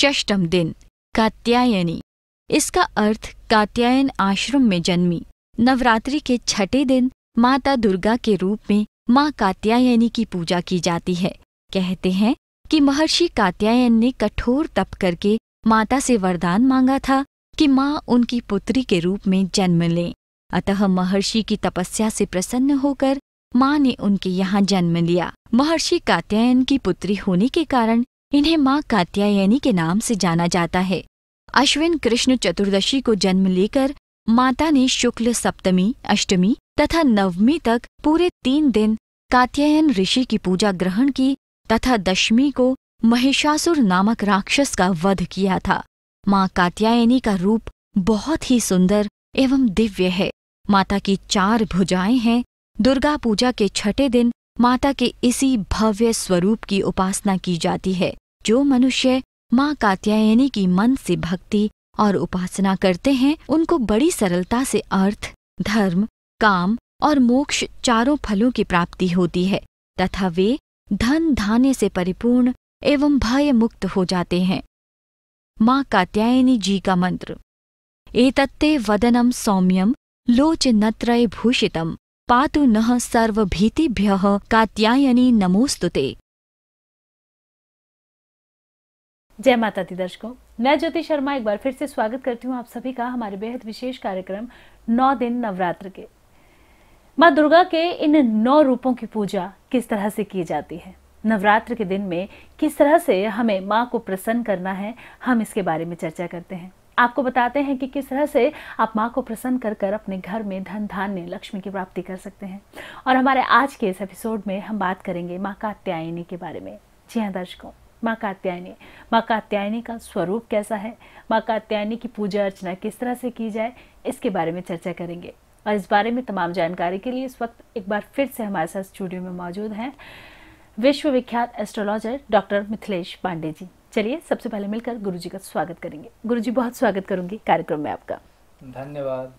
षष्ठम दिन कात्यायनी। इसका अर्थ कात्यायन आश्रम में जन्मी। नवरात्रि के छठे दिन माता दुर्गा के रूप में माँ कात्यायनी की पूजा की जाती है। कहते हैं कि महर्षि कात्यायन ने कठोर तप करके माता से वरदान मांगा था कि माँ उनकी पुत्री के रूप में जन्म लें। अतः महर्षि की तपस्या से प्रसन्न होकर माँ ने उनके यहाँ जन्म लिया। महर्षि कात्यायन की पुत्री होने के कारण इन्हें माँ कात्यायनी के नाम से जाना जाता है। अश्विन कृष्ण चतुर्दशी को जन्म लेकर माता ने शुक्ल सप्तमी, अष्टमी तथा नवमी तक पूरे 3 दिन कात्यायन ऋषि की पूजा ग्रहण की तथा दशमी को महिषासुर नामक राक्षस का वध किया था। माँ कात्यायनी का रूप बहुत ही सुंदर एवं दिव्य है। माता की 4 भुजाएं हैं। दुर्गा पूजा के छठे दिन माता के इसी भव्य स्वरूप की उपासना की जाती है। जो मनुष्य माँ कात्यायनी की मन से भक्ति और उपासना करते हैं उनको बड़ी सरलता से अर्थ, धर्म, काम और मोक्ष चारों फलों की प्राप्ति होती है तथा वे धन धान्य से परिपूर्ण एवं भय मुक्त हो जाते हैं। माँ कात्यायनी जी का मंत्र एतत्ते वदनम सौम्यम लोचनत्रय भूषितम पातु नः सर्वभीतिभ्यः कात्यायनी नमोस्तुते। जय माता दी दर्शकों, मैं ज्योति शर्मा एक बार फिर से स्वागत करती हूँ आप सभी का हमारे बेहद विशेष कार्यक्रम 9 दिन नवरात्र के। माँ दुर्गा के इन 9 रूपों की पूजा किस तरह से की जाती है, नवरात्र के दिन में किस तरह से हमें माँ को प्रसन्न करना है, हम इसके बारे में चर्चा करते हैं। आपको बताते हैं कि किस तरह से आप माँ को प्रसन्न कर कर अपने घर में धन धान्य लक्ष्मी की प्राप्ति कर सकते हैं। और हमारे आज के इस एपिसोड में हम बात करेंगे माँ कात्यायनी के बारे में। जी हाँ दर्शकों, माँ कात्यायनी का स्वरूप कैसा है, माँ कात्यायनी की पूजा अर्चना किस तरह से की जाए, इसके बारे में चर्चा करेंगे। और इस बारे में तमाम जानकारी के लिए इस वक्त एक बार फिर से हमारे साथ स्टूडियो में मौजूद हैं विश्वविख्यात एस्ट्रोलॉजर डॉक्टर मिथलेश पांडे जी। चलिए सबसे पहले मिलकर गुरुजी का स्वागत करेंगे। गुरुजी बहुत स्वागत करूंगी कार्यक्रम में आपका। धन्यवाद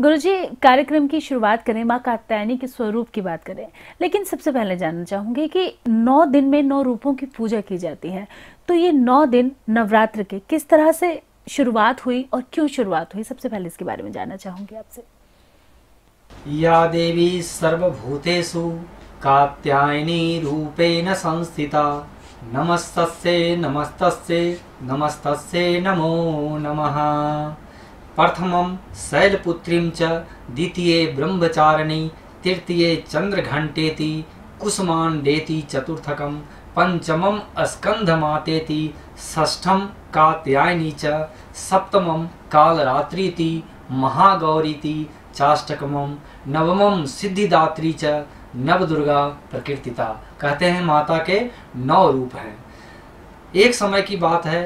गुरुजी। कार्यक्रम की शुरुआत करें, माँ कात्यायनी के स्वरूप की बात करें, लेकिन सबसे पहले जानना चाहूंगी कि 9 दिन में 9 रूपों की पूजा की जाती है, तो ये 9 दिन नवरात्र के किस तरह से शुरुआत हुई और क्यों शुरुआत हुई, सबसे पहले इसके बारे में जानना चाहूंगी आपसे। या देवी सर्वभूतेषु कात्यायनी रूपेण संस्थिता नमस्तस्ये नमस्तस्ये नमस्तस्ये नमो नमः। प्रथमं शैलपुत्रीं च द्वितीये ब्रह्मचारिणी तृतीये चंद्रघंटेति कूष्मांडेति चतुर्थकं पंचमं स्कंदमातेति षष्ठं कात्यायनी च सप्तमं कालरात्रिति महागौरीति चाष्टकमं नवमं सिद्धिदात्री च नवदुर्गा प्रकीर्तिता। कहते हैं माता के 9 रूप हैं। एक समय की बात है,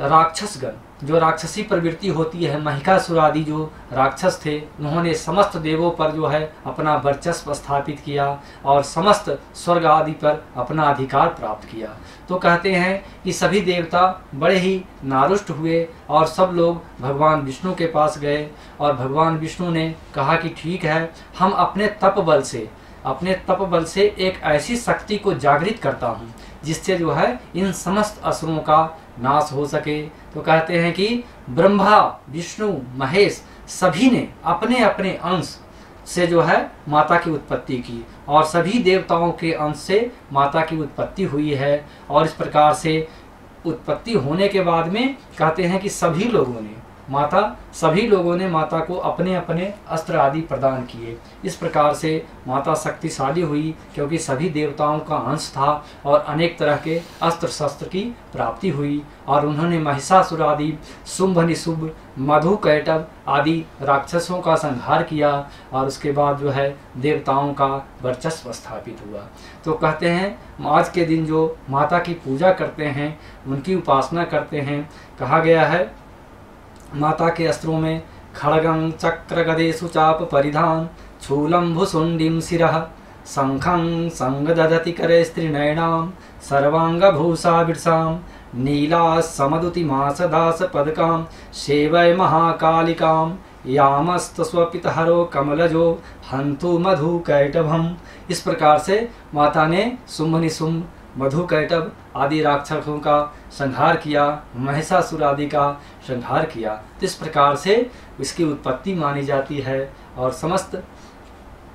राक्षसगण जो राक्षसी प्रवृत्ति होती है, महिषासुर आदि जो राक्षस थे, उन्होंने समस्त देवों पर जो है अपना वर्चस्व स्थापित किया और समस्त स्वर्ग आदि पर अपना अधिकार प्राप्त किया। तो कहते हैं कि सभी देवता बड़े ही नारुष्ट हुए और सब लोग भगवान विष्णु के पास गए और भगवान विष्णु ने कहा कि ठीक है, हम अपने तप बल से एक ऐसी शक्ति को जागृत करता हूँ जिससे जो है इन समस्त असुरों का नाश हो सके। तो कहते हैं कि ब्रह्मा, विष्णु, महेश सभी ने अपने अपने अंश से जो है माता की उत्पत्ति की और सभी देवताओं के अंश से माता की उत्पत्ति हुई है। और इस प्रकार से उत्पत्ति होने के बाद में कहते हैं कि सभी लोगों ने माता को अपने अपने अस्त्र आदि प्रदान किए। इस प्रकार से माता शक्तिशाली हुई क्योंकि सभी देवताओं का अंश था और अनेक तरह के अस्त्र शस्त्र की प्राप्ति हुई और उन्होंने महिषासुर आदि, सुम्भनिशुभ, मधुकैटव आदि राक्षसों का संहार किया और उसके बाद जो है देवताओं का वर्चस्व स्थापित हुआ। तो कहते हैं आज के दिन जो माता की पूजा करते हैं, उनकी उपासना करते हैं। कहा गया है माता के अस्त्रों में खड़गं चक्र गदेशु चाप परिधान छूलम भुसुंडिम शिरः शंखं संग दधति करे स्त्रीनयनां सर्वांग भूषा विरसां नीला समदुति मास दास पदकां सेवय महाकालिकां यामस्तस्वपित हरो कमलजो हंतु मधुकैटभम। इस प्रकार से माता ने सुम्भनिशुम्भ, मधुकैटव आदि राक्षसों का संहार किया, महिषासुर आदि का संहार किया। इस प्रकार से इसकी उत्पत्ति मानी जाती है और समस्त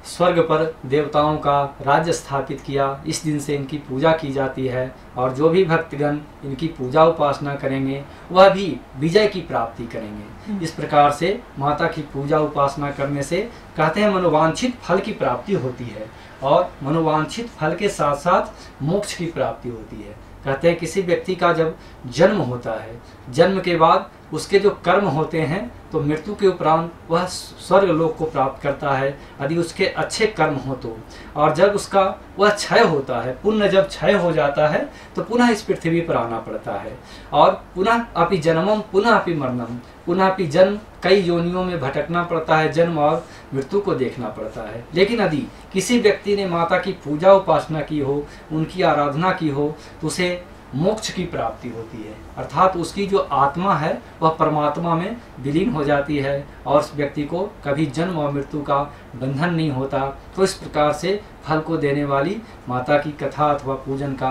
स्वर्ग पर देवताओं का राज्य स्थापित किया। इस दिन से इनकी पूजा की जाती है और जो भी भक्तगण इनकी पूजा उपासना करेंगे वह भी विजय की प्राप्ति करेंगे। इस प्रकार से माता की पूजा उपासना करने से कहते हैं मनोवांछित फल की प्राप्ति होती है और मनोवांछित फल के साथ साथ मोक्ष की प्राप्ति होती है। कहते हैं किसी व्यक्ति का जब जन्म होता है, जन्म के बाद उसके जो कर्म होते हैं तो मृत्यु के उपरांत वह स्वर्ग लोक को प्राप्त करता है यदि उसके अच्छे कर्म हो तो। और जब उसका वह क्षय होता है, पुण्य जब क्षय हो जाता है तो पुनः इस पृथ्वी पर आना पड़ता है और पुनः अपि जन्मम पुनः अपि मरणम, पुनः अपि जन्म, कई योनियों में भटकना पड़ता है, जन्म और मृत्यु को देखना पड़ता है। लेकिन यदि किसी व्यक्ति ने माता की पूजा उपासना की हो, उनकी आराधना की हो तो उसे मोक्ष की प्राप्ति होती है, अर्थात उसकी जो आत्मा है वह परमात्मा में विलीन हो जाती है और उस व्यक्ति को कभी जन्म और मृत्यु का बंधन नहीं होता। तो इस प्रकार से फल को देने वाली माता की कथा अथवा पूजन का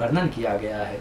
वर्णन किया गया है।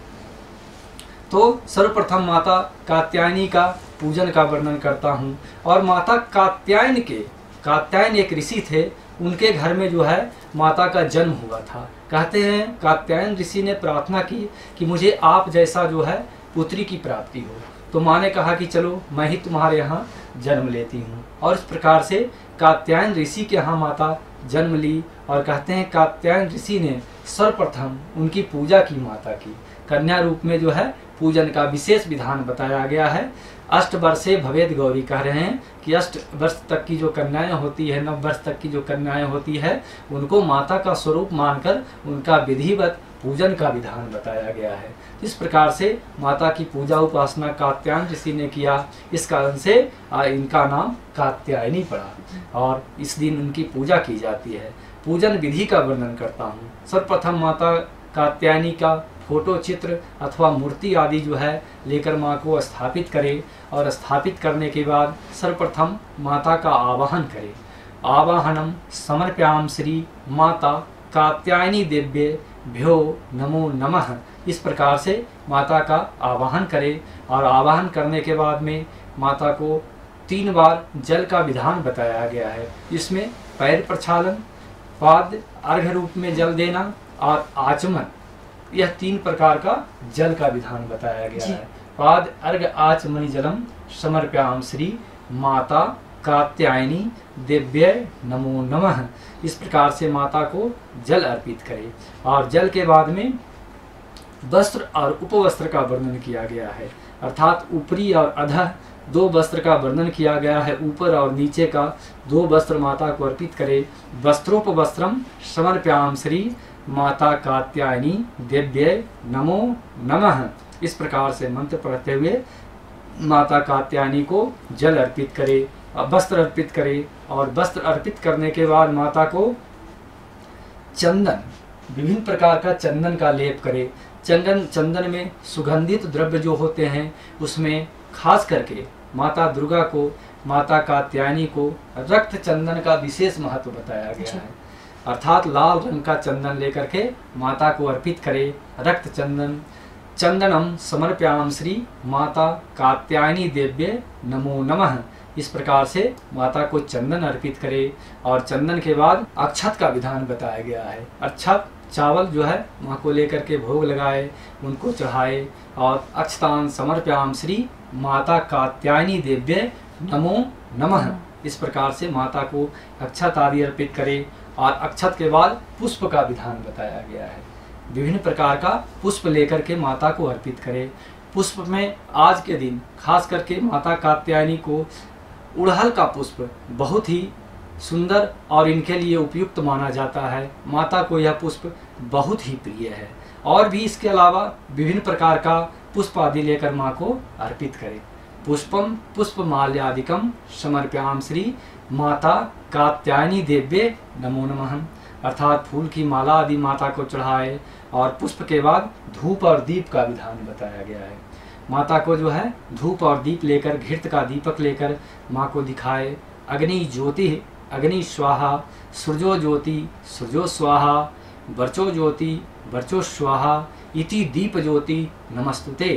तो सर्वप्रथम माता कात्यायनी का पूजन का वर्णन करता हूँ। और माता कात्यायन के, कात्यायन एक ऋषि थे, उनके घर में जो है माता का जन्म हुआ था। कहते हैं कात्यायन ऋषि ने प्रार्थना की कि मुझे आप जैसा जो है पुत्री की प्राप्ति हो, तो माँ ने कहा कि चलो मैं ही तुम्हारे यहाँ जन्म लेती हूँ। और इस प्रकार से कात्यायन ऋषि के यहाँ माता जन्म ली। और कहते हैं कात्यायन ऋषि ने सर्वप्रथम उनकी पूजा की, माता की कन्या रूप में जो है पूजन का विशेष विधान बताया गया है। अष्ट वर्षे भवेद गौरी, कह रहे हैं कि 8 वर्ष तक की जो कन्याएं होती है, 9 वर्ष तक की जो कन्याएं होती है उनको माता का स्वरूप मानकर उनका विधिवत पूजन का विधान बताया गया है। इस प्रकार से माता की पूजा उपासना कात्यायन ऋषि ने किया, इस कारण से इनका नाम कात्यायनी पड़ा और इस दिन उनकी पूजा की जाती है। पूजन विधि का वर्णन करता हूँ। सर्वप्रथम माता कात्यायनी का फोटो, चित्र अथवा मूर्ति आदि जो है लेकर माँ को स्थापित करे और स्थापित करने के बाद सर्वप्रथम माता का आवाहन करे। आवाहनम समर्प्याम श्री माता कात्यायनी देव्ये भ्यो नमो नमः। इस प्रकार से माता का आवाहन करे और आवाहन करने के बाद में माता को 3 बार जल का विधान बताया गया है। इसमें पैर प्रक्षालन, पाद अर्घ्य रूप में जल देना और आचमन, यह 3 प्रकार का जल का विधान बताया गया है। पाद अर्घ आचमनी जलम समर्प्याम श्री माता कात्यायनी देव्ये नमो नमः। इस प्रकार से माता को जल अर्पित करें। और जल के बाद में वस्त्र और उपवस्त्र का वर्णन किया गया है, अर्थात ऊपरी और अधः 2 वस्त्र का वर्णन किया गया है। ऊपर और नीचे का 2 वस्त्र माता को अर्पित करे। वस्त्रोपवस्त्रम समर्प्याम श्री माता कात्यायनी देव्ये नमो नमः। इस प्रकार से मंत्र पढ़ते हुए माता कात्यायनी को जल अर्पित करे, वस्त्र अर्पित करे। और वस्त्र अर्पित करने के बाद माता को चंदन, विभिन्न प्रकार का चंदन का लेप करे। चंदन में सुगंधित द्रव्य जो होते हैं उसमें खास करके माता दुर्गा को, माता कात्यायनी को रक्त चंदन का विशेष महत्व बताया गया है, अर्थात लाल रंग का चंदन लेकर के माता को अर्पित करे, रक्त चंदन। चंदनम समर्प्याम श्री माता कात्यायनी देव्ये नमो नमः। इस प्रकार से माता को चंदन अर्पित करे। और चंदन के बाद अक्षत का विधान बताया गया है। अक्षत चावल जो है माँ को लेकर के भोग लगाए, उनको चढ़ाए। और अक्षतान समर्प्याम श्री माता कात्यायनी देव्ये नमो नमः। इस प्रकार से माता को अक्षत आदि अर्पित करे। और अक्षत के बाद पुष्प का विधान बताया गया है। विभिन्न प्रकार का पुष्प लेकर के माता को अर्पित करें। पुष्प में आज के दिन खास करके माता कात्यायनी को उड़हल का पुष्प बहुत ही सुंदर और इनके लिए उपयुक्त माना जाता है। माता को यह पुष्प बहुत ही प्रिय है। और भी इसके अलावा विभिन्न प्रकार का पुष्प आदि लेकर माँ को अर्पित करें। पुष्पम पुष्पमाल्यादिकम समर्प्याम श्री माता कात्यायनी देव्ये नमो नमः। अर्थात फूल की माला आदि माता को चढ़ाए। और पुष्प के बाद धूप और दीप का विधान बताया गया है। माता को जो है धूप और दीप लेकर, घृत का दीपक लेकर माँ को दिखाए। अग्नि ज्योति अग्नि स्वाहा, सूर्यो ज्योति सूर्यो स्वाहा, वर्चो ज्योति वर्चो स्वाहा इति दीप ज्योति नमस्तुते।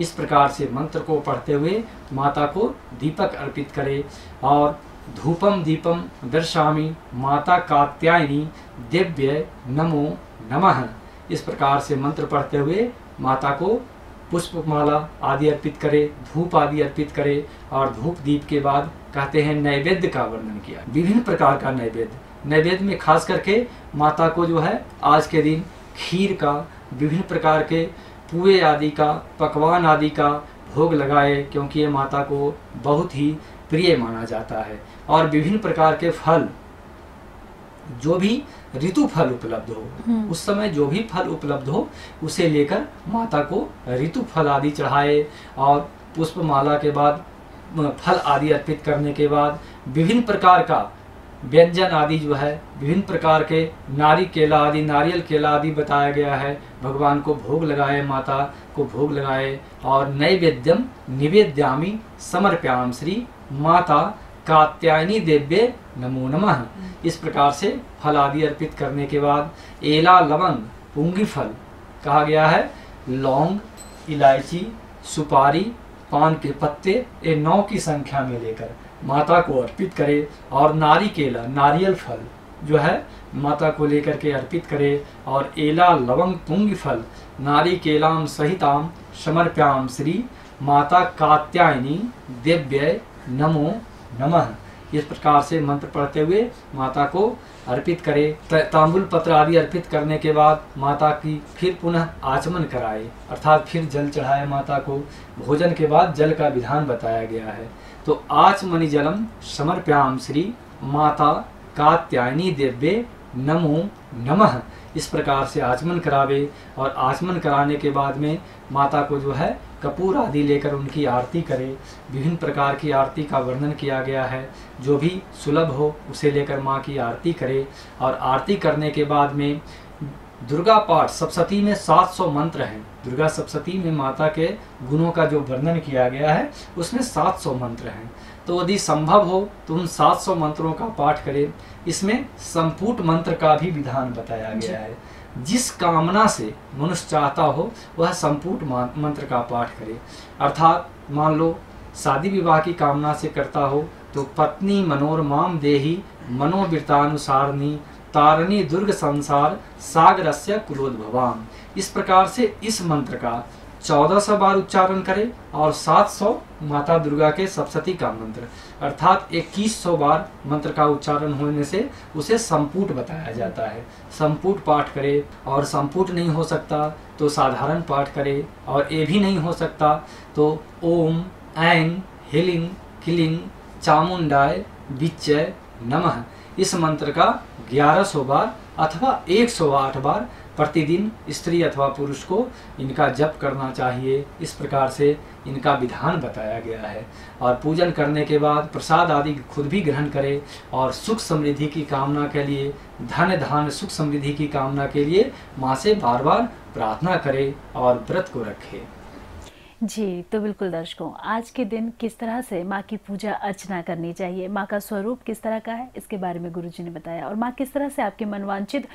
इस प्रकार से मंत्र को पढ़ते हुए माता को दीपक अर्पित करें और धूपम दीपम दर्शामि माता कात्यायनी दिव्य नमो नमः। इस प्रकार से मंत्र पढ़ते हुए माता को पुष्पमाला आदि अर्पित करें, धूप आदि अर्पित करें और धूप दीप के बाद कहते हैं नैवेद्य का वर्णन किया। विभिन्न प्रकार का नैवेद्य, नैवेद्य में खास करके माता को जो है आज के दिन खीर का, विभिन्न प्रकार के पुए आदि का, पकवान आदि का भोग लगाए, क्योंकि ये माता को बहुत ही प्रिय माना जाता है। और विभिन्न प्रकार के फल, जो भी ऋतु फल उपलब्ध हो, उस समय जो भी फल उपलब्ध हो उसे लेकर माता को ऋतु फल आदि चढ़ाए और पुष्पमाला के बाद फल आदि अर्पित करने के बाद विभिन्न प्रकार का व्यंजन आदि जो है, विभिन्न प्रकार के नारियल केला आदि बताया गया है, भगवान को भोग लगाए, माता को भोग लगाए और नैवेद्यम निवेद्यामी समर्प्याम श्री माता कात्यायनी देव्ये नमो नमः। इस प्रकार से फल आदि अर्पित करने के बाद एला लवंग पुंगी फल कहा गया है, लौंग इलायची सुपारी पान के पत्ते ये 9 की संख्या में लेकर माता को अर्पित करे और नारिकेला नारियल फल जो है माता को लेकर के अर्पित करे और एला लवंग पुंगी फल नारिकेलाम सहिताम समर्प्याम श्री माता कात्यायनी देव्यै नमो नमः। इस प्रकार से मंत्र पढ़ते हुए माता को अर्पित करे। तांबुल पत्र आदि अर्पित करने के बाद माता की फिर पुनः आचमन कराए, अर्थात फिर जल चढ़ाए माता को। भोजन के बाद जल का विधान बताया गया है, तो आचमनी जलम समर्प्याम श्री माता कात्यायनी देव्ये नमो नमः। इस प्रकार से आचमन करावे और आचमन कराने के बाद में माता को जो है कपूर आदि लेकर उनकी आरती करें। विभिन्न प्रकार की आरती का वर्णन किया गया है, जो भी सुलभ हो उसे लेकर माँ की आरती करें। और आरती करने के बाद में दुर्गा पाठ, सप्तशती में 700 मंत्र हैं। दुर्गा सप्तशती में माता के गुणों का जो वर्णन किया गया है उसमें 700 मंत्र हैं, तो यदि संभव हो तो उन 700 मंत्रों का पाठ करें। इसमें संपूट मंत्र का भी विधान बताया गया है, जिस कामना से मनुष्य चाहता हो वह संपूट मंत्र का पाठ करे। अर्थात मान लो शादी विवाह की कामना से करता हो तो पत्नी मनोरमाम देहि मनोवृतानुसारिणी तारिणी दुर्ग संसार सागरस्य कुलोद्भवाम। इस प्रकार से इस मंत्र का 1400 बार उच्चारण करें और 700 माता दुर्गा के सप्तशती का मंत्र, अर्थात 2100 बार मंत्र का उच्चारण होने से उसे संपूट बताया जाता है। संपूट पाठ करें और संपूट नहीं हो सकता तो साधारण पाठ करें और ये भी नहीं हो सकता तो ओम ऐं ह्लीं क्लीं चामुंडाय विच्चय नमः इस मंत्र का 1100 बार अथवा 108 बार प्रतिदिन स्त्री अथवा पुरुष को इनका जप करना चाहिए। इस प्रकार से इनका विधान बताया गया है। और पूजन करने के बाद प्रसाद आदि खुद भी ग्रहण करें और सुख समृद्धि की कामना के लिए, धन धान्य सुख समृद्धि की कामना के लिए माँ से बार बार प्रार्थना करें और व्रत को रखें। जी तो बिल्कुल दर्शकों, आज के दिन किस तरह से माँ की पूजा अर्चना करनी चाहिए, माँ का स्वरूप किस तरह का है इसके बारे में गुरुजी ने बताया, और माँ किस तरह से आपके मनवांछित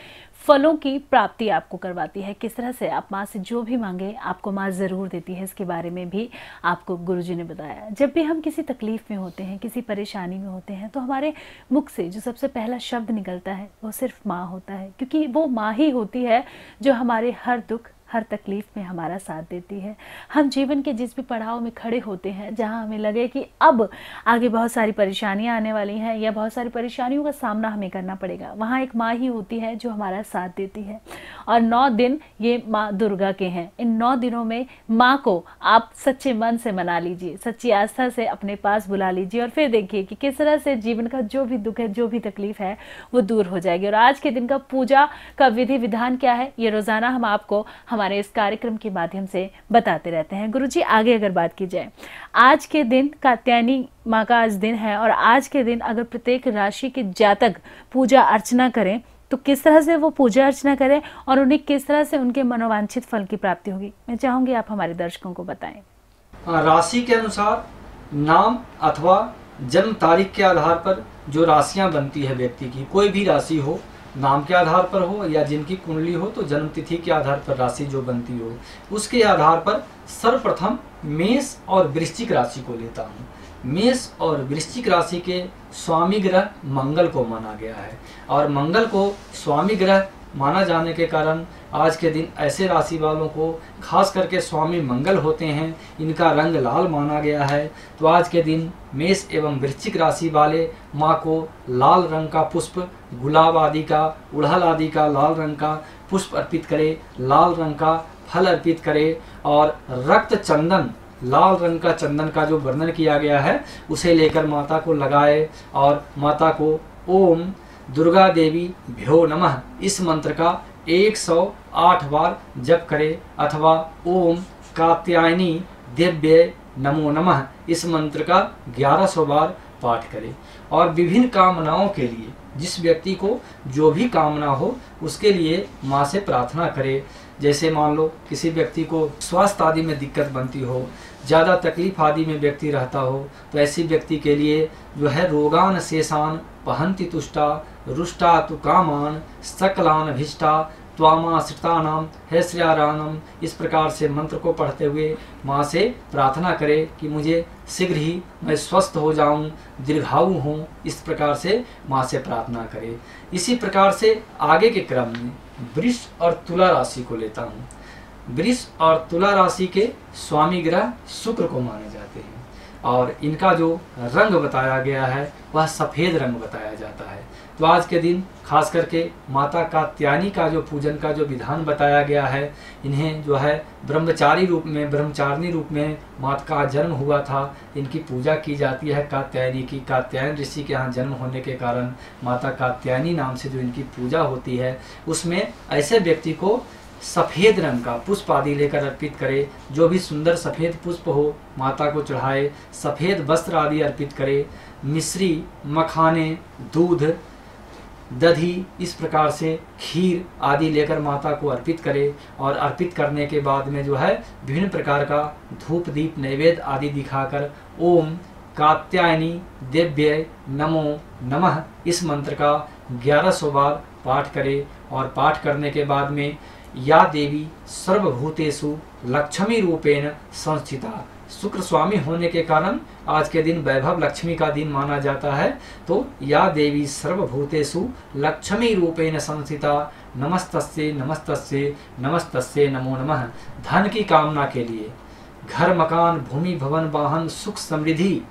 फलों की प्राप्ति आपको करवाती है, किस तरह से आप माँ से जो भी मांगे आपको माँ ज़रूर देती है, इसके बारे में भी आपको गुरुजी ने बताया। जब भी हम किसी तकलीफ़ में होते हैं, किसी परेशानी में होते हैं, तो हमारे मुख से जो सबसे पहला शब्द निकलता है वो सिर्फ माँ होता है, क्योंकि वो माँ ही होती है जो हमारे हर दुख हर तकलीफ़ में हमारा साथ देती है। हम जीवन के जिस भी पड़ाव में खड़े होते हैं, जहां हमें लगे कि अब आगे बहुत सारी परेशानियां आने वाली हैं या बहुत सारी परेशानियों का सामना हमें करना पड़ेगा, वहां एक माँ ही होती है जो हमारा साथ देती है। और 9 दिन ये माँ दुर्गा के हैं। इन 9 दिनों में माँ को आप सच्चे मन से मना लीजिए, सच्ची आस्था से अपने पास बुला लीजिए और फिर देखिए कि किस तरह से जीवन का जो भी दुख है, जो भी तकलीफ है वो दूर हो जाएगी। और आज के दिन का पूजा का विधि विधान क्या है, ये रोज़ाना हम आपको हमारे इस कार्यक्रम के माध्यम से बताते रहते हैं। गुरुजी आगे अगर बात की जाए, आज के दिन कात्यायनी माँ का आज दिन है, और आज के दिन अगर प्रत्येक राशि के जातक पूजा अर्चना करें तो किस तरह से वो पूजा अर्चना करें और उन्हें किस तरह से उनके मनोवांछित फल की प्राप्ति होगी, मैं चाहूँगी आप हमारे दर्शकों को बताएं। राशि के अनुसार नाम अथवा जन्म तारीख के आधार पर जो राशियाँ बनती है व्यक्ति की, कोई भी राशि हो नाम के आधार पर हो या जिनकी कुंडली हो तो जन्म तिथि के आधार पर राशि जो बनती हो उसके आधार पर सर्वप्रथम मेष और वृश्चिक राशि को लेता हूँ। मेष और वृश्चिक राशि के स्वामी ग्रह मंगल को माना गया है और मंगल को स्वामी ग्रह माना जाने के कारण आज के दिन ऐसे राशि वालों को खास करके स्वामी मंगल होते हैं, इनका रंग लाल माना गया है। तो आज के दिन मेष एवं वृश्चिक राशि वाले माँ को लाल रंग का पुष्प, गुलाब आदि का, उड़हल आदि का लाल रंग का पुष्प अर्पित करें, लाल रंग का फल अर्पित करें और रक्त चंदन, लाल रंग का चंदन का जो वर्णन किया गया है उसे लेकर माता को लगाए और माता को ओम दुर्गा देवी भ्यो नमः इस मंत्र का 108 बार जप करें अथवा ओम कात्यायनी दिव्य नमो नमः इस मंत्र का 1100 बार पाठ करें। और विभिन्न कामनाओं के लिए जिस व्यक्ति को जो भी कामना हो उसके लिए माँ से प्रार्थना करें। जैसे मान लो किसी व्यक्ति को स्वास्थ्य आदि में दिक्कत बनती हो, ज़्यादा तकलीफ आदि में व्यक्ति रहता हो तो ऐसी व्यक्ति के लिए जो है रोगान शेषान पहंति तुष्टा रुष्टा तु कामान सकलान अभिष्टा त्वामाश्रिता नाम है श्रेयारानम इस प्रकार से मंत्र को पढ़ते हुए माँ से प्रार्थना करें कि मुझे शीघ्र ही मैं स्वस्थ हो जाऊँ, दीर्घायु हूँ, इस प्रकार से माँ से प्रार्थना करें। इसी प्रकार से आगे के क्रम में वृष और तुला राशि को लेता हूँ। वृष और तुला राशि के स्वामी ग्रह शुक्र को माने जाते हैं और इनका जो रंग बताया गया है वह सफ़ेद रंग बताया जाता है। तो आज के दिन खास करके माता कात्यायनी का जो पूजन का जो विधान बताया गया है, इन्हें जो है ब्रह्मचारिणी रूप में माता का जन्म हुआ था, इनकी पूजा की जाती है कात्यायनी की। कात्यायन ऋषि के यहाँ जन्म होने के कारण माता कात्यायनी नाम से जो इनकी पूजा होती है उसमें ऐसे व्यक्ति को सफ़ेद रंग का पुष्प आदि लेकर अर्पित करे, जो भी सुंदर सफ़ेद पुष्प हो माता को चढ़ाए, सफ़ेद वस्त्र आदि अर्पित करे, मिश्री, मखाने, दूध, दही इस प्रकार से खीर आदि लेकर माता को अर्पित करे और अर्पित करने के बाद में जो है विभिन्न प्रकार का धूप दीप नैवेद्य आदि दिखाकर ओम कात्यायनी दिव्य नमो नमः इस मंत्र का 1100 बार पाठ करे। और पाठ करने के बाद में या देवी सर्वभूतेषु लक्ष्मी रूपेण संस्थिता, शुक्र स्वामी होने के कारण आज के दिन वैभव लक्ष्मी का दिन माना जाता है। तो या देवी सर्वभूतेषु लक्ष्मी रूपेण संस्थिता नमस्तस्ये नमस्तस्ये नमस्तस्ये नमो नमः। धन की कामना के लिए, घर मकान भूमि भवन वाहन सुख समृद्धि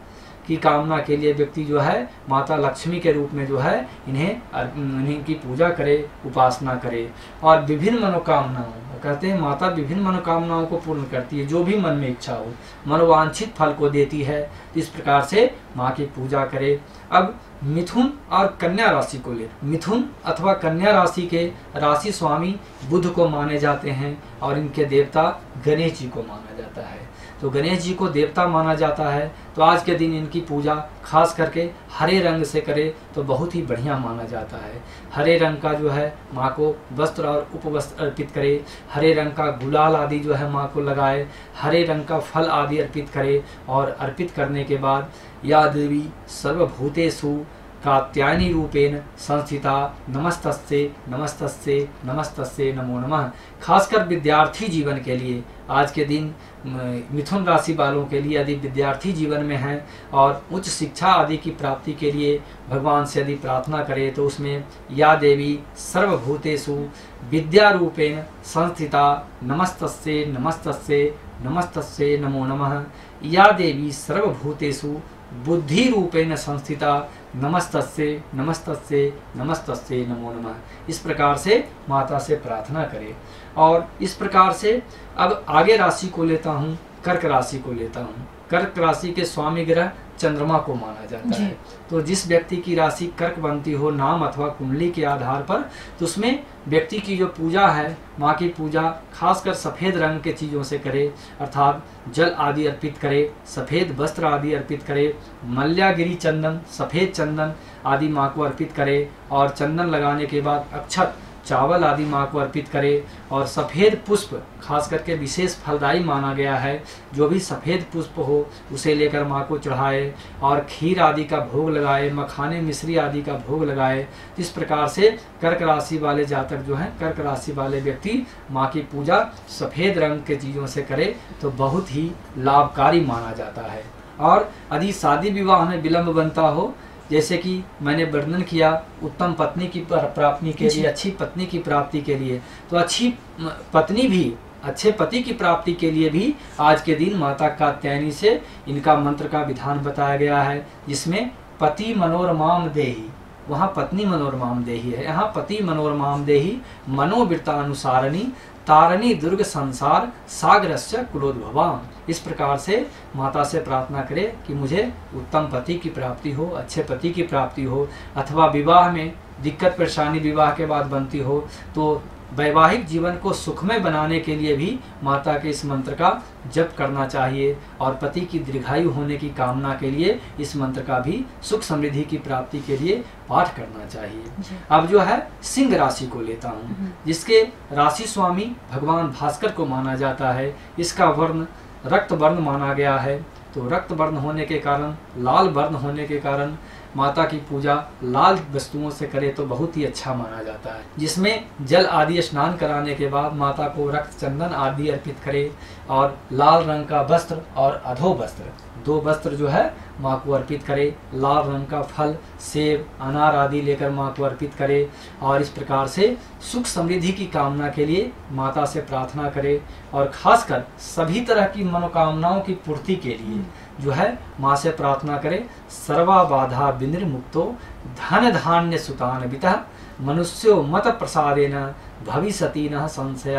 की कामना के लिए व्यक्ति जो है माता लक्ष्मी के रूप में जो है इन्हें की पूजा करे, उपासना करे। और विभिन्न मनोकामनाओं, कहते हैं माता विभिन्न मनोकामनाओं को पूर्ण करती है, जो भी मन में इच्छा हो मनोवांछित फल को देती है, इस प्रकार से माँ की पूजा करे। अब मिथुन और कन्या राशि को ले, मिथुन अथवा कन्या राशि के राशि स्वामी बुध को माने जाते हैं और इनके देवता गणेश जी को माना जाता है। तो गणेश जी को देवता माना जाता है तो आज के दिन इनकी पूजा खास करके हरे रंग से करें तो बहुत ही बढ़िया माना जाता है। हरे रंग का जो है माँ को वस्त्र और उपवस्त्र अर्पित करे, हरे रंग का गुलाल आदि जो है माँ को लगाए, हरे रंग का फल आदि अर्पित करे। और अर्पित करने के बाद या देवी सर्वभूतेषु कात्यायनी रूपेण संस्थिता नमस्तस्ये नमस्तस्ये नमस्तस्ये नमो नमः। खासकर विद्यार्थी जीवन के लिए आज के दिन मिथुन राशि वालों के लिए यदि विद्यार्थी जीवन में हैं और उच्च शिक्षा आदि की प्राप्ति के लिए भगवान से यदि प्रार्थना करें तो उसमें या देवी सर्वभूतेषु विद्या रूपेण संस्थिता नमस्तस्ये नमस्तस्ये नमस्तस्ये नमो नमः। या देवी सर्वभूतेषु बुद्धि रूपेण संस्थिता नमस्तस्ये नमस्तस्ये नमस्तस्ये नमो नमः इस प्रकार से माता से प्रार्थना करें। और इस प्रकार से अब आगे राशि को लेता हूँ, कर्क राशि को लेता हूँ। कर्क राशि के स्वामी ग्रह चंद्रमा को माना जाता है। तो जिस व्यक्ति की राशि कर्क बनती हो नाम अथवा कुंडली के आधार पर तो उसमें व्यक्ति की जो पूजा है माँ की पूजा खासकर सफ़ेद रंग के चीज़ों से करे, अर्थात जल आदि अर्पित करे, सफ़ेद वस्त्र आदि अर्पित करे, मल्यागिरी चंदन सफ़ेद चंदन आदि माँ को अर्पित करे। और चंदन लगाने के बाद अक्षत चावल आदि माँ को अर्पित करें। और सफ़ेद पुष्प खास करके विशेष फलदायी माना गया है, जो भी सफ़ेद पुष्प हो उसे लेकर माँ को चढ़ाए और खीर आदि का भोग लगाए, मखाने मिश्री आदि का भोग लगाए। इस प्रकार से कर्क राशि वाले जातक जो हैं, कर्क राशि वाले व्यक्ति माँ की पूजा सफ़ेद रंग के चीज़ों से करे तो बहुत ही लाभकारी माना जाता है। और यदि शादी विवाह में विलम्ब बनता हो, जैसे कि मैंने वर्णन किया उत्तम पत्नी की प्राप्ति के लिए, अच्छी पत्नी की प्राप्ति के लिए, तो अच्छी पत्नी भी अच्छे पति की प्राप्ति के लिए भी आज के दिन माता कात्यायनी से इनका मंत्र का विधान बताया गया है, जिसमें पति मनोरमाम देही, वहाँ पत्नी मनोरमाम देही है, यहाँ पति मनोरमाम देही मनोवृत्तानुसारिणी तारणी दुर्ग संसार सागरस्य कुलोद्भवाम। इस प्रकार से माता से प्रार्थना करें कि मुझे उत्तम पति की प्राप्ति हो, अच्छे पति की प्राप्ति हो। अथवा विवाह में दिक्कत परेशानी विवाह के बाद बनती हो तो वैवाहिक जीवन को सुखमय बनाने के लिए भी माता के इस मंत्र का जप करना चाहिए। और पति की दीर्घायु होने की कामना के लिए इस मंत्र का भी सुख समृद्धि की प्राप्ति के लिए पाठ करना चाहिए। अब जो है सिंह राशि को लेता हूँ, जिसके राशि स्वामी भगवान भास्कर को माना जाता है। इसका वर्ण रक्त वर्ण माना गया है, तो रक्त वर्ण होने के कारण, लाल वर्ण होने के कारण माता की पूजा लाल वस्तुओं से करें तो बहुत ही अच्छा माना जाता है। जिसमें जल आदि स्नान कराने के बाद माता को रक्त चंदन आदि अर्पित करें और लाल रंग का वस्त्र और अधो वस्त्र, दो वस्त्र जो है माँ को अर्पित करें। लाल रंग का फल सेब अनार आदि लेकर माँ को अर्पित करें। और इस प्रकार से सुख समृद्धि की कामना के लिए माता से प्रार्थना करें। और खासकर सभी तरह की मनोकामनाओं की पूर्ति के लिए जो है माँ से प्रार्थना करें। सर्वा बाधा विनिर्मुक्तो धन धान्य सुतान विता मनुष्यो मत प्रसादेन भविष्यति न संशय।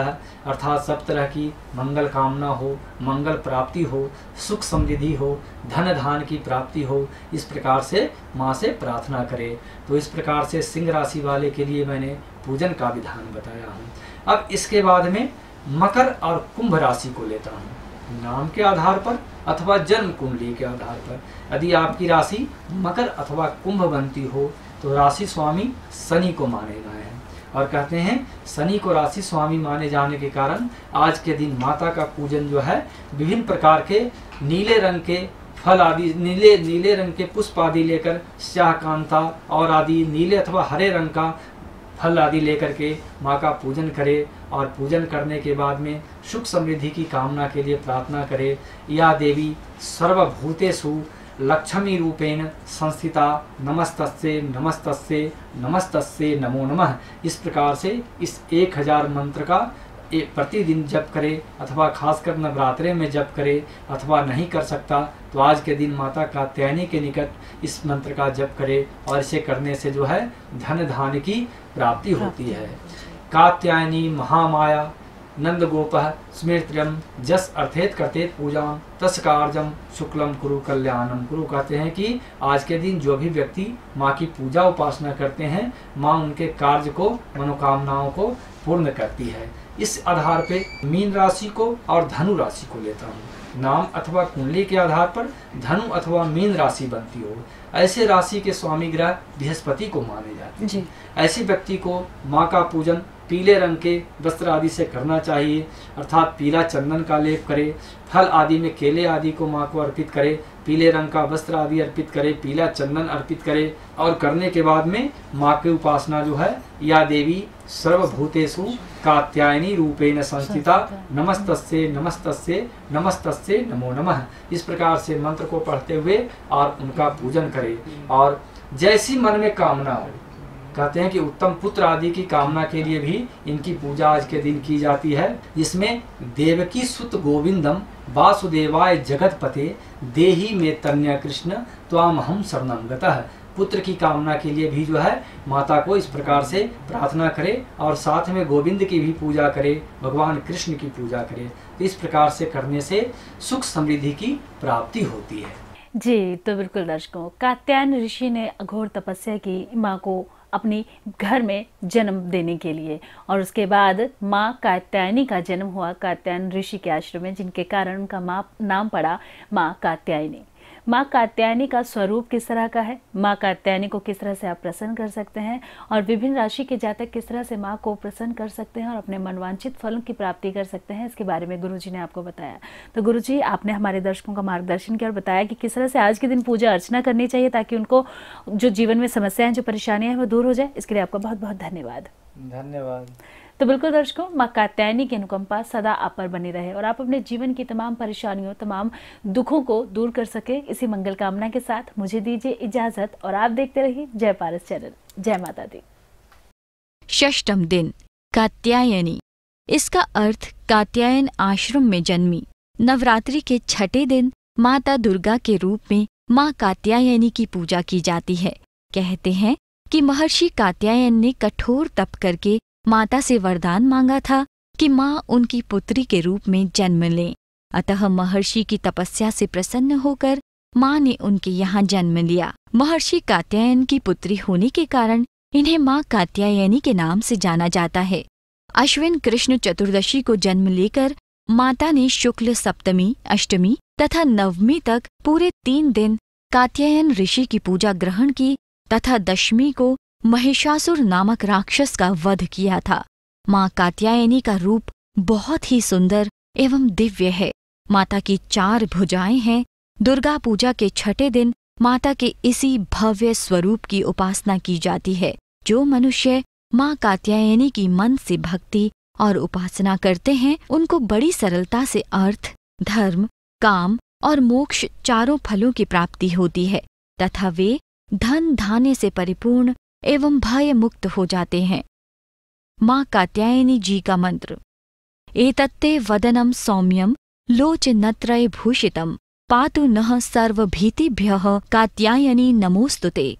अर्थात सब तरह की मंगल कामना हो, मंगल प्राप्ति हो, सुख समृद्धि हो, धन धान की प्राप्ति हो, इस प्रकार से माँ से प्रार्थना करें। तो इस प्रकार से सिंह राशि वाले के लिए मैंने पूजन का विधान बताया हूँ। अब इसके बाद में मकर और कुंभ राशि को लेता हूँ। नाम के आधार पर अथवा जन्म कुंडली के आधार पर यदि आपकी राशि मकर अथवा कुंभ बनती हो तो राशि स्वामी शनि को माने गए हैं। और कहते हैं शनि को राशि स्वामी माने जाने के कारण आज के दिन माता का पूजन जो है विभिन्न प्रकार के नीले रंग के फल आदि, नीले रंग के पुष्प आदि लेकर, शाहकांता और आदि नीले अथवा हरे रंग का फल आदि लेकर के माँ का पूजन करे। और पूजन करने के बाद में सुख समृद्धि की कामना के लिए प्रार्थना करे। या देवी सर्वभूतेषु लक्ष्मी रूपेण संस्थिता नमस्तस्ये नमस्तस्ये नमस्तस्ये नमो नमः। इस प्रकार से इस 1000 मंत्र का प्रतिदिन जप करे अथवा खासकर नवरात्रे में जप करे। अथवा नहीं कर सकता तो आज के दिन माता कात्यायनी के निकट इस मंत्र का जप करे। और इसे करने से जो है धन धान की प्राप्ति होती है। कात्यायनी महामाया नंदगोपः स्मृतम जस अर्थेत कर्तेत पूजा तस्कारजम शुक्लम कुरु कल्याणम कुरु। कहते हैं कि आज के दिन जो भी व्यक्ति माँ की पूजा उपासना करते हैं माँ उनके कार्य को, मनोकामनाओं को पूर्ण करती है। इस आधार पे मीन राशि को और धनु राशि को लेता हूँ। नाम अथवा कुंडली के आधार पर धनु अथवा मीन राशि बनती हो, ऐसे राशि के स्वामी ग्रह बृहस्पति को माने जाते हैं। ऐसे व्यक्ति को माँ का पूजन पीले रंग के वस्त्र आदि से करना चाहिए, अर्थात पीला चंदन का लेप करे। फल आदि में केले आदि को माँ को अर्पित करे। पीले रंग का वस्त्र आदि अर्पित करे, पीला चंदन अर्पित करे। और करने के बाद में माँ की उपासना जो है, या देवी सर्वभूतेषु कात्यायनी रूपेण संस्थिता नमस्तस्ये नमस्तस्ये नमस्तस्ये नमो नमः। इस प्रकार से मंत्र को पढ़ते हुए और उनका पूजन करे। और जैसी मन में कामना हो, कहते हैं कि उत्तम पुत्र आदि की कामना के लिए भी इनकी पूजा आज के दिन की जाती है। जिसमें देवकी सुत गोविंदम वासुदेवाय जगतपते देहि में तन्या कृष्ण त्वामहम शरणं गतः। पुत्र की कामना के लिए भी जो है माता को इस प्रकार से प्रार्थना करे। और साथ में गोविंद की भी पूजा करे, भगवान कृष्ण की पूजा करे। तो इस प्रकार से करने से सुख समृद्धि की प्राप्ति होती है। जी तो बिल्कुल दर्शकों, कात्यायन ऋषि ने अघोर तपस्या की माँ को अपने घर में जन्म देने के लिए। और उसके बाद माँ कात्यायनी का जन्म हुआ कात्यायन ऋषि के आश्रम में, जिनके कारण उनका माँ नाम पड़ा माँ कात्यायनी। माँ कात्यायनी का स्वरूप किस तरह का है, माँ कात्यायनी को किस तरह से आप प्रसन्न कर सकते हैं और विभिन्न राशि के जातक किस तरह से माँ को प्रसन्न कर सकते हैं और अपने मनवांछित फलों की प्राप्ति कर सकते हैं, इसके बारे में गुरुजी ने आपको बताया। तो गुरुजी, आपने हमारे दर्शकों का मार्गदर्शन किया और बताया कि किस तरह से आज के दिन पूजा अर्चना करनी चाहिए ताकि उनको जो जीवन में समस्याएं, जो परेशानियाँ हैं, वो दूर हो जाए। इसके लिए आपका बहुत बहुत धन्यवाद। धन्यवाद। तो बिल्कुल दर्शकों, माँ कात्यायनी की अनुकंपा सदा आप पर बनी रहे और आप अपने जीवन की तमाम परेशानियों, तमाम दुखों को दूर कर सके, इसी मंगल कामना के साथ मुझे दीजिए इजाजत और आप देखते रहिए जय पारस चैनल। जय माता दी। षष्ठम दिन कात्यायनी, इसका अर्थ कात्यायन आश्रम में जन्मी। नवरात्रि के छठे दिन माता दुर्गा के रूप में माँ कात्यायनी की पूजा की जाती है। कहते हैं कि महर्षि कात्यायन ने कठोर तप करके माता से वरदान मांगा था कि माँ उनकी पुत्री के रूप में जन्म लें। अतः महर्षि की तपस्या से प्रसन्न होकर माँ ने उनके यहाँ जन्म लिया। महर्षि कात्यायन की पुत्री होने के कारण इन्हें माँ कात्यायनी के नाम से जाना जाता है। अश्विन कृष्ण चतुर्दशी को जन्म लेकर माता ने शुक्ल सप्तमी, अष्टमी तथा नवमी तक पूरे 3 दिन कात्यायन ऋषि की पूजा ग्रहण की तथा दशमी को महिषासुर नामक राक्षस का वध किया था। माँ कात्यायनी का रूप बहुत ही सुंदर एवं दिव्य है। माता की 4 भुजाएं हैं। दुर्गा पूजा के छठे दिन माता के इसी भव्य स्वरूप की उपासना की जाती है। जो मनुष्य माँ कात्यायनी की मन से भक्ति और उपासना करते हैं, उनको बड़ी सरलता से अर्थ, धर्म, काम और मोक्ष चारों फलों की प्राप्ति होती है तथा वे धन धान्य से परिपूर्ण एवं भय मुक्त हो जाते हैं। माँ कात्यायनी जी का मंत्र, एतत्ते वदनम सौम्यम लोचनत्रय भूषितम पातु नः सर्वभीतिभ्यः कात्यायनी नमोस्तुते।